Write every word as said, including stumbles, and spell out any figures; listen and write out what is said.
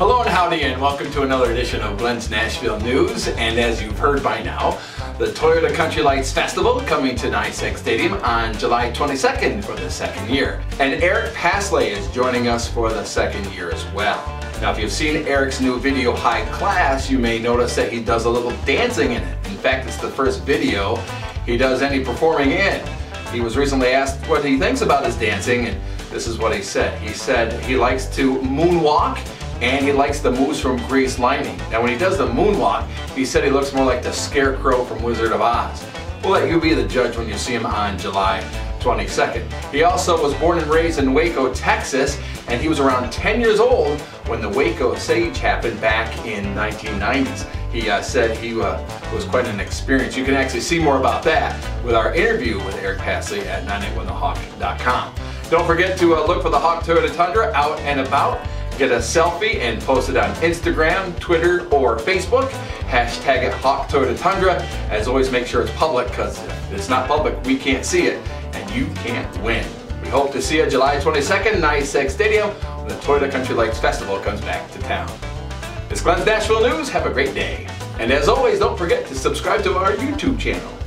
Hello and howdy, and welcome to another edition of Glenn's Nashville News. And as you've heard by now, the Toyota Country Lights Festival coming to NYSEG Stadium on July twenty-second for the second year. And Eric Paslay is joining us for the second year as well. Now, if you've seen Eric's new video, High Class, you may notice that he does a little dancing in it. In fact, it's the first video he does any performing in. He was recently asked what he thinks about his dancing, and this is what he said. He said he likes to moonwalk, and he likes the moves from Grease Lightning. Now, when he does the moonwalk, he said he looks more like the Scarecrow from Wizard of Oz. We'll let you be the judge when you see him on July twenty-second. He also was born and raised in Waco, Texas, and he was around ten years old when the Waco siege happened back in nineteen nineties. He uh, said he uh, was quite an experience. You can actually see more about that with our interview with Eric Paslay at nine eight one the hawk dot com. Don't forget to uh, look for the Hawk Toyota Tundra out and about. Get a selfie and post it on Instagram, Twitter, or Facebook. Hashtag it Hawk Toyota Tundra. As always, make sure it's public, because if it's not public, we can't see it, and you can't win. We hope to see you July twenty-second, NYSEG Stadium, when the Toyota Country Lights Festival comes back to town. It's Glenn's Nashville News. Have a great day. And as always, don't forget to subscribe to our YouTube channel.